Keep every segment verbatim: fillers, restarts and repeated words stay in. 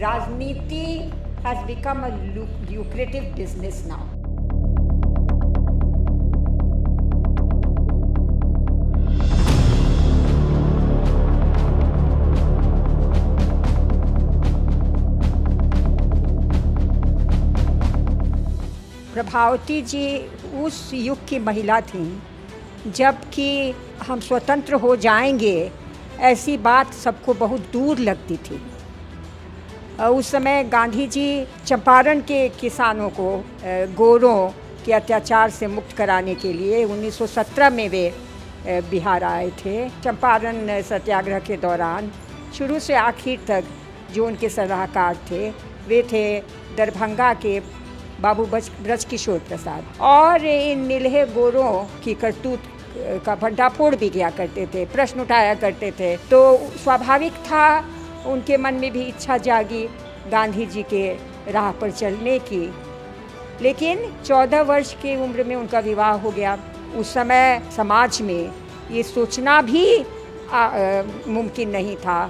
Rajniti has become a lucrative business now. Prabhavati जी उस युग की महिला थीं, जबकि हम स्वतंत्र हो जाएंगे ऐसी बात सबको बहुत दूर लगती थी। उस समय गांधी जी चंपारण के किसानों को गोरों के अत्याचार से मुक्त कराने के लिए उन्नीस सौ सत्रह में वे बिहार आए थे। चंपारण सत्याग्रह के दौरान शुरू से आखिर तक जो उनके सलाहकार थे वे थे दरभंगा के बाबू ब्रजकिशोर प्रसाद, और इन मिले गोरों की करतूत का भंडाफोड़ भी किया करते थे, प्रश्न उठाया करते थे। तो स्वाभाविक था उनके मन में भी इच्छा जागी गांधी जी के राह पर चलने की। लेकिन चौदह वर्ष की उम्र में उनका विवाह हो गया। उस समय समाज में ये सोचना भी मुमकिन नहीं था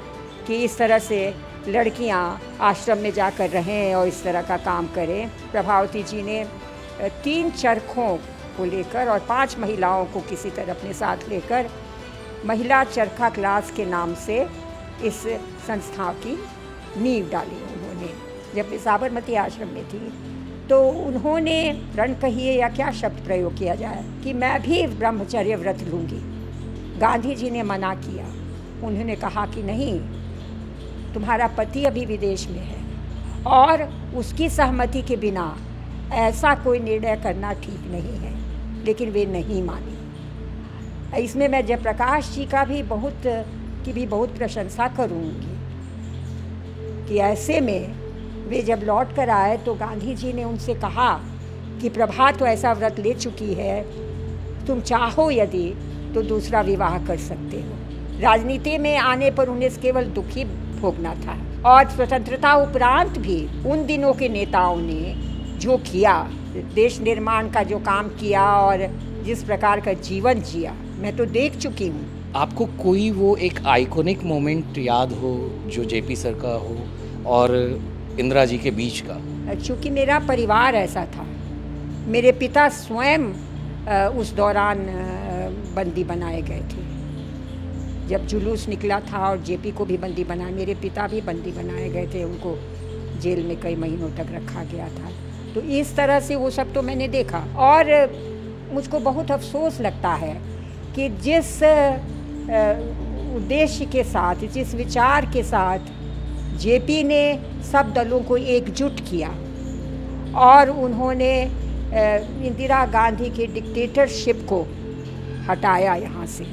कि इस तरह से लड़कियां आश्रम में जाकर रहें और इस तरह का काम करें। प्रभावती जी ने तीन चरखों को लेकर और पांच महिलाओं को किसी तरह अपने साथ लेकर महिला चरखा क्लास के नाम से इस संस्था की नींव डाली उन्होंने, जब वे साबरमती आश्रम में थी। तो उन्होंने रण कहिए या क्या शब्द प्रयोग किया जाए कि मैं भी ब्रह्मचर्य व्रत लूँगी। गांधी जी ने मना किया। उन्होंने कहा कि नहीं, तुम्हारा पति अभी विदेश में है और उसकी सहमति के बिना ऐसा कोई निर्णय करना ठीक नहीं है। लेकिन वे नहीं माने। इसमें मैं जयप्रकाश जी का भी बहुत की भी बहुत प्रशंसा करूँगी कि ऐसे में वे जब लौट कर आए तो गांधी जी ने उनसे कहा कि प्रभा तो ऐसा व्रत ले चुकी है, तुम चाहो यदि तो दूसरा विवाह कर सकते हो। राजनीति में आने पर उन्हें केवल दुखी भोगना था, और स्वतंत्रता उपरांत भी उन दिनों के नेताओं ने जो किया, देश निर्माण का जो काम किया और जिस प्रकार का जीवन जिया, मैं तो देख चुकी हूँ। आपको कोई वो एक आइकॉनिक मोमेंट याद हो जो जेपी सर का हो और इंदिरा जी के बीच का? चूँकि मेरा परिवार ऐसा था, मेरे पिता स्वयं उस दौरान बंदी बनाए गए थे। जब जुलूस निकला था और जेपी को भी बंदी बनाया, मेरे पिता भी बंदी बनाए गए थे, उनको जेल में कई महीनों तक रखा गया था। तो इस तरह से वो सब तो मैंने देखा, और मुझको बहुत अफसोस लगता है कि जिस उद्देश्य के साथ, जिस विचार के साथ जेपी ने सब दलों को एकजुट किया और उन्होंने इंदिरा गांधी के डिक्टेटरशिप को हटाया यहाँ से,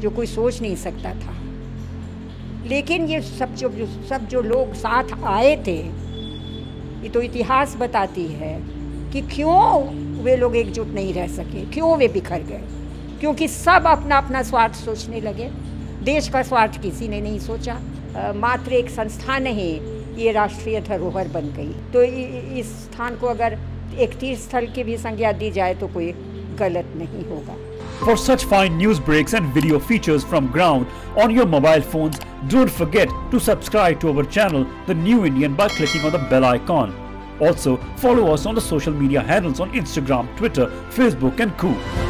जो कोई सोच नहीं सकता था। लेकिन ये सब जो सब जो लोग साथ आए थे, ये तो इतिहास बताती है कि क्यों वे लोग एकजुट नहीं रह सके, क्यों वे बिखर गए, क्योंकि सब अपना अपना स्वार्थ सोचने लगे। देश का स्वार्थ किसी ने नहीं सोचा। मात्र एक संस्था नहीं, ये राष्ट्रीय धरोहर बन गई। तो इस स्थान को अगर एक तीर्थ स्थल की भी संज्ञा दी जाए तो कोई गलत नहीं होगा। For such fine news breaks and video features from ground on your mobile phones, don't forget to subscribe to our channel, The New Indian, by clicking on the bell icon. Also, follow us on the social media handles on Instagram, Twitter, Facebook and Cool.